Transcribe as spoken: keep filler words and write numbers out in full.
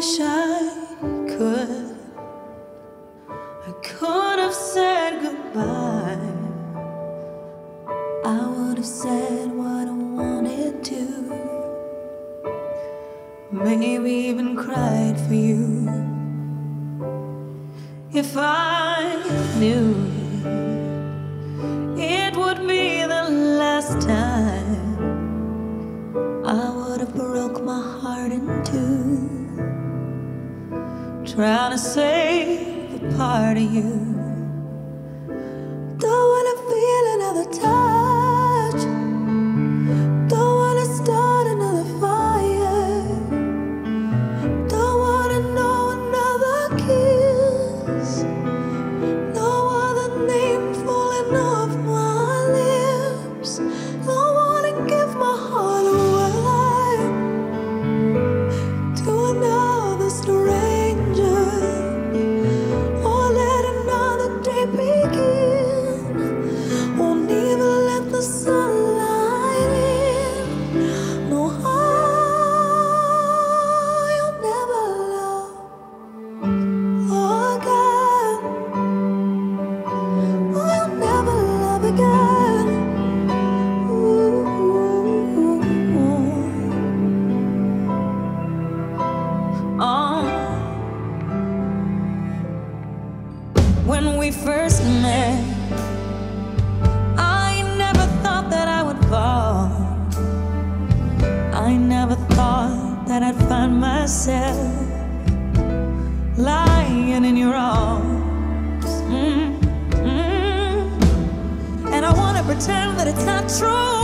wish I could. I could have said goodbye. I would have said what I wanted to. Maybe even cried for you. If I knew it would be the last time, I would have broke my heart in two, trying to save a part of you. Don't wanna feel another touch. Don't wanna start another fire. Don't wanna know another kiss. No other name falling off my lips. Don't wanna give my heart away. When we first met, I never thought that I would fall. I never thought that I'd find myself lying in your arms. Mm-hmm. And I want to pretend that it's not true.